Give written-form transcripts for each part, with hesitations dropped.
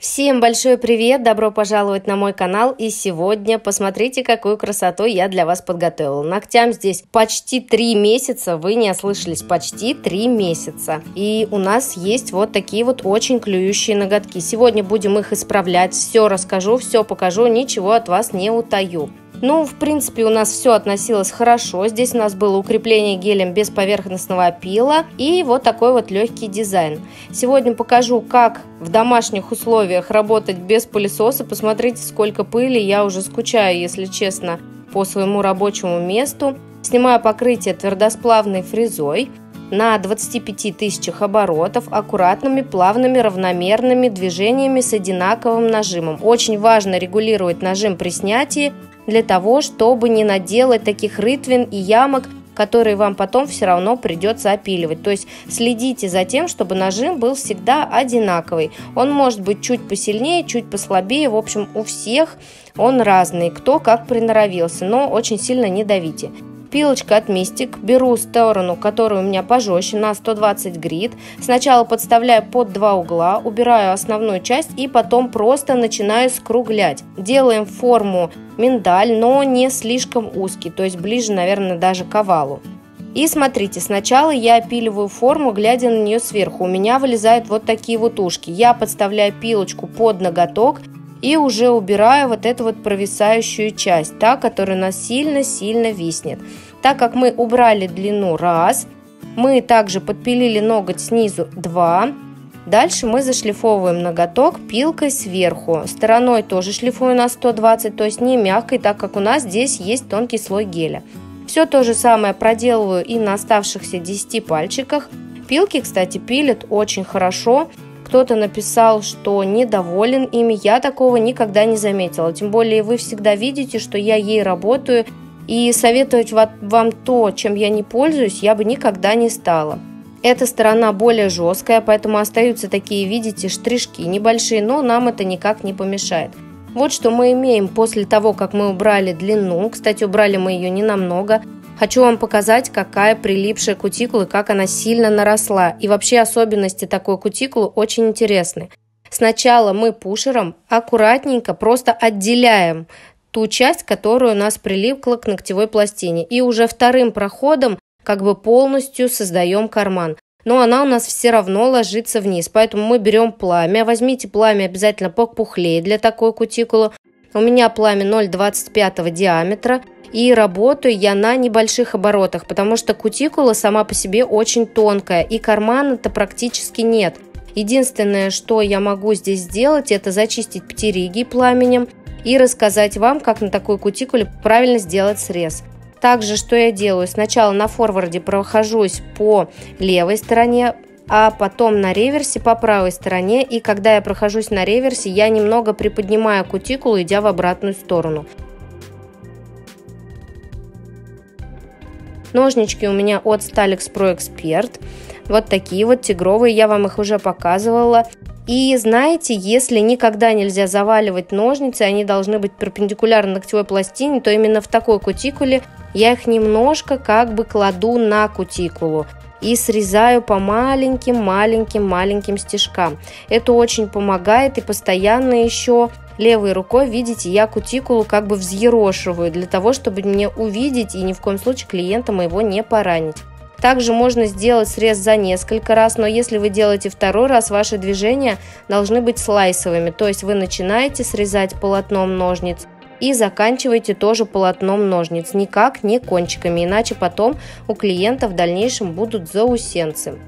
Всем большой привет! Добро пожаловать на мой канал. И сегодня посмотрите, какую красоту я для вас подготовила. Ногтям здесь почти 3 месяца. Вы не ослышались, почти 3 месяца. И у нас есть вот такие вот очень клюющие ноготки. Сегодня будем их исправлять. Все расскажу, все покажу, ничего от вас не утаю. Ну, в принципе, у нас все относилось хорошо. Здесь у нас было укрепление гелем без поверхностного опила и вот такой вот легкий дизайн. Сегодня покажу, как в домашних условиях работать без пылесоса. Посмотрите, сколько пыли. Я уже скучаю, если честно, по своему рабочему месту. Снимаю покрытие твердосплавной фрезой на 25 тысячах оборотов аккуратными, плавными, равномерными движениями с одинаковым нажимом. Очень важно регулировать нажим при снятии, для того, чтобы не наделать таких рытвин и ямок, которые вам потом все равно придется опиливать. То есть следите за тем, чтобы нажим был всегда одинаковый. Он может быть чуть посильнее, чуть послабее. В общем, у всех он разный, кто как приноровился, но очень сильно не давите. Пилочка от Mystic. Беру сторону, которая у меня пожестче, на 120 грит. Сначала подставляю под два угла, убираю основную часть и потом просто начинаю скруглять. Делаем форму миндаль, но не слишком узкий, то есть ближе, наверное, даже к овалу. И смотрите, сначала я опиливаю форму, глядя на нее сверху. У меня вылезают вот такие вот ушки. Я подставляю пилочку под ноготок и уже убираю вот эту вот провисающую часть, та, которая у нас сильно-сильно виснет. Так как мы убрали длину раз, мы также подпилили ноготь снизу 2. Дальше мы зашлифовываем ноготок пилкой сверху. Стороной тоже шлифую на 120, то есть не мягкой, так как у нас здесь есть тонкий слой геля. Все то же самое проделываю и на оставшихся 10 пальчиках. Пилки, кстати, пилят очень хорошо. Кто-то написал, что недоволен ими, я такого никогда не заметила. Тем более вы всегда видите, что я ей работаю, и советовать вам то, чем я не пользуюсь, я бы никогда не стала. Эта сторона более жесткая, поэтому остаются такие, видите, штришки небольшие, но нам это никак не помешает. Вот что мы имеем после того, как мы убрали длину. Кстати, убрали мы ее ненамного. Хочу вам показать, какая прилипшая кутикула, как она сильно наросла. И вообще особенности такой кутикулы очень интересны. Сначала мы пушером аккуратненько просто отделяем ту часть, которая у нас прилипла к ногтевой пластине. И уже вторым проходом как бы полностью создаем карман. Но она у нас все равно ложится вниз. Поэтому мы берем пламя. Возьмите пламя обязательно покухлее для такой кутикулы. У меня пламя 0,25 диаметра. И работаю я на небольших оборотах, потому что кутикула сама по себе очень тонкая и кармана-то практически нет. Единственное, что я могу здесь сделать, это зачистить птеригий пламенем и рассказать вам, как на такой кутикуле правильно сделать срез. Также, что я делаю, сначала на форварде прохожусь по левой стороне, а потом на реверсе по правой стороне. И когда я прохожусь на реверсе, я немного приподнимаю кутикулу, идя в обратную сторону. Ножнички у меня от Staleks Pro Expert, вот такие вот тигровые, я вам их уже показывала. И знаете, если никогда нельзя заваливать ножницы, они должны быть перпендикулярны ногтевой пластине, то именно в такой кутикуле я их немножко как бы кладу на кутикулу и срезаю по маленьким-маленьким-маленьким стежкам. Это очень помогает, и постоянно еще левой рукой, видите, я кутикулу как бы взъерошиваю, для того, чтобы не увидеть и ни в коем случае клиента моего не поранить. Также можно сделать срез за несколько раз, но если вы делаете второй раз, ваши движения должны быть слайсовыми. То есть вы начинаете срезать полотном ножниц и заканчиваете тоже полотном ножниц, никак не кончиками, иначе потом у клиента в дальнейшем будут заусенцы.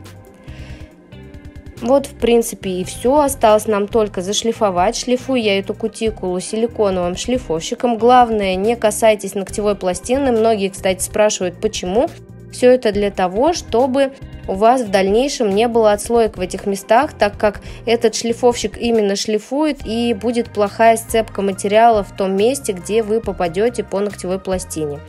Вот, в принципе, и все. Осталось нам только зашлифовать. Шлифую я эту кутикулу силиконовым шлифовщиком. Главное, не касайтесь ногтевой пластины. Многие, кстати, спрашивают, почему. Все это для того, чтобы у вас в дальнейшем не было отслоек в этих местах, так как этот шлифовщик именно шлифует, и будет плохая сцепка материала в том месте, где вы попадете по ногтевой пластине.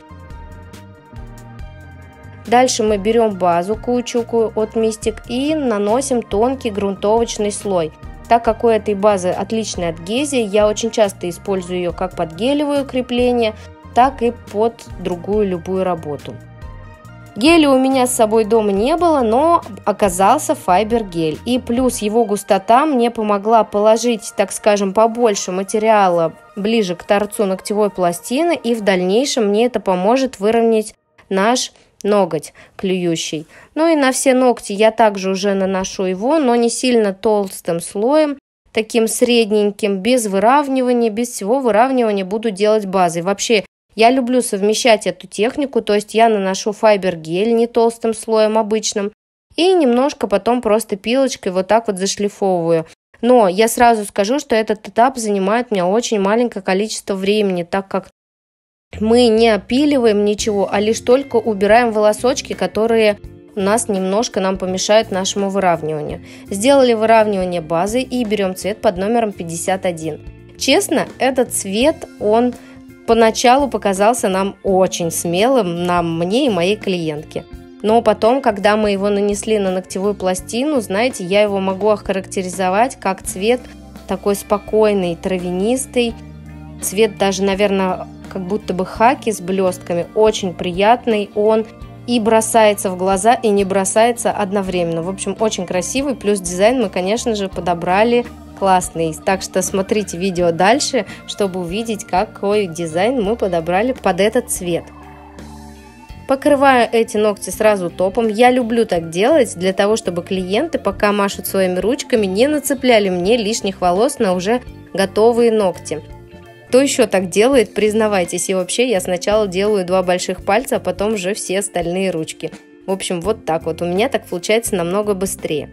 Дальше мы берем базу каучуку от Mystic и наносим тонкий грунтовочный слой. Так как у этой базы отличная адгезия, я очень часто использую ее как под гелевое крепление, так и под другую любую работу. Геля у меня с собой дома не было, но оказался файбер-гель. И плюс его густота мне помогла положить, так скажем, побольше материала ближе к торцу ногтевой пластины, и в дальнейшем мне это поможет выровнять наш ноготь клюющий. Ну и на все ногти я также уже наношу его, но не сильно толстым слоем, таким средненьким, без выравнивания, без всего выравнивания буду делать базой. Вообще, я люблю совмещать эту технику, то есть я наношу файбер-гель не толстым слоем обычным и немножко потом просто пилочкой вот так вот зашлифовываю. Но я сразу скажу, что этот этап занимает у меня очень маленькое количество времени, так как мы не опиливаем ничего, а лишь только убираем волосочки, которые у нас немножко нам помешают нашему выравниванию. Сделали выравнивание базы и берем цвет под номером 51. Честно, этот цвет, он поначалу показался нам очень смелым, мне и моей клиентке. Но потом, когда мы его нанесли на ногтевую пластину, знаете, я его могу охарактеризовать как цвет такой спокойный, травянистый. Цвет даже, наверное, как будто бы хаки с блестками. Очень приятный он и бросается в глаза, и не бросается одновременно. В общем, очень красивый. Плюс дизайн мы, конечно же, подобрали классный. Так что смотрите видео дальше, чтобы увидеть, какой дизайн мы подобрали под этот цвет. Покрываю эти ногти сразу топом. Я люблю так делать для того, чтобы клиенты, пока машут своими ручками, не нацепляли мне лишних волос на уже готовые ногти. Кто еще так делает, признавайтесь. И вообще, я сначала делаю два больших пальца, а потом уже все остальные ручки. В общем, вот так вот. У меня так получается намного быстрее.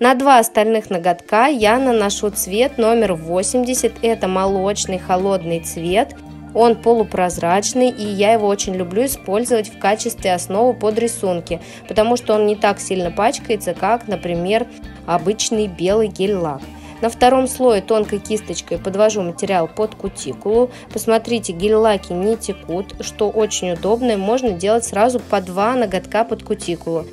На два остальных ноготка я наношу цвет номер 80. Это молочный холодный цвет. Он полупрозрачный, и я его очень люблю использовать в качестве основы под рисунки, потому что он не так сильно пачкается, как, например, обычный белый гель-лак. На втором слое тонкой кисточкой подвожу материал под кутикулу. Посмотрите, гель-лаки не текут, что очень удобно, и можно делать сразу по два ноготка под кутикулу.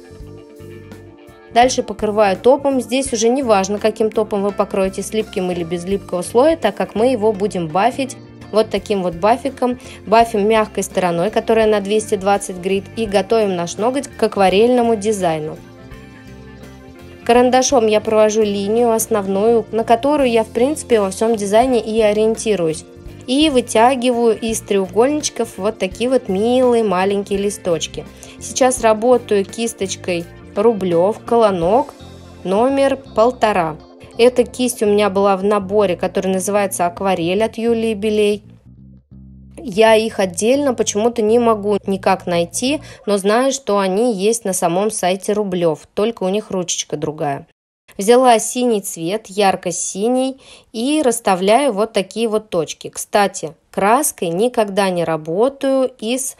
Дальше покрываю топом. Здесь уже не важно, каким топом вы покроете, с липким или без липкого слоя, так как мы его будем бафить вот таким вот бафиком. Бафим мягкой стороной, которая на 220 грит, и готовим наш ноготь к акварельному дизайну. Карандашом я провожу линию основную, на которую я, в принципе, во всем дизайне и ориентируюсь. И вытягиваю из треугольничков вот такие вот милые маленькие листочки. Сейчас работаю кисточкой Рублев, колонок номер 1,5. Эта кисть у меня была в наборе, который называется «Акварель» от Юлии Белей. Я их отдельно почему-то не могу никак найти, но знаю, что они есть на самом сайте Рублев, только у них ручечка другая. Взяла синий цвет, ярко-синий, и расставляю вот такие вот точки. Кстати, краской никогда не работаю из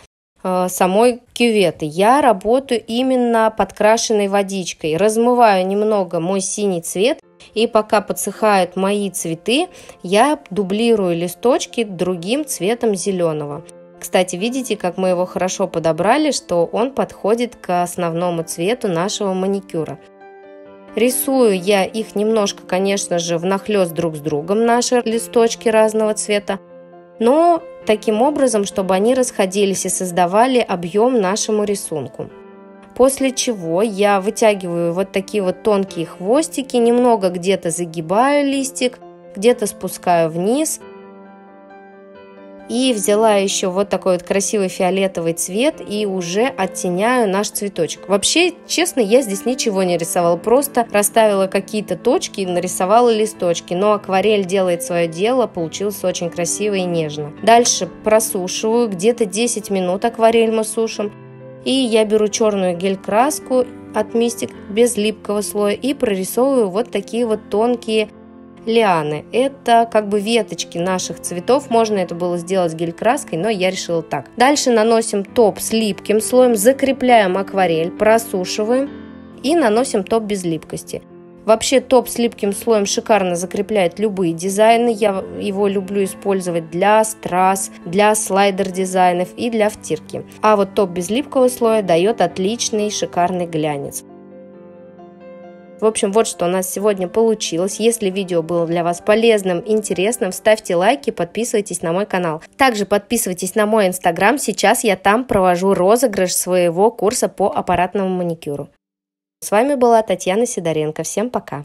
самой кюветы. Я работаю именно подкрашенной водичкой. Размываю немного мой синий цвет, и пока подсыхают мои цветы, я дублирую листочки другим цветом зеленого. Кстати, видите, как мы его хорошо подобрали, что он подходит к основному цвету нашего маникюра. Рисую я их немножко, конечно же, внахлёст друг с другом, наши листочки разного цвета, но таким образом, чтобы они расходились и создавали объем нашему рисунку. После чего я вытягиваю вот такие вот тонкие хвостики, немного где-то загибаю листик, где-то спускаю вниз. И взяла еще вот такой вот красивый фиолетовый цвет и уже оттеняю наш цветочек. Вообще, честно, я здесь ничего не рисовала, просто расставила какие-то точки и нарисовала листочки. Но акварель делает свое дело, получилось очень красиво и нежно. Дальше просушиваю, где-то 10 минут акварель мы сушим. И я беру черную гель-краску от Mystic без липкого слоя и прорисовываю вот такие вот тонкие лианы. Это как бы веточки наших цветов. Можно это было сделать гель-краской, но я решила так. Дальше наносим топ с липким слоем, закрепляем акварель, просушиваем и наносим топ без липкости. Вообще топ с липким слоем шикарно закрепляет любые дизайны. Я его люблю использовать для страз, для слайдер-дизайнов и для втирки. А вот топ без липкого слоя дает отличный шикарный глянец. В общем, вот что у нас сегодня получилось. Если видео было для вас полезным, интересным, ставьте лайки, подписывайтесь на мой канал. Также подписывайтесь на мой инстаграм, сейчас я там провожу розыгрыш своего курса по аппаратному маникюру. С вами была Татьяна Сидоренко, всем пока!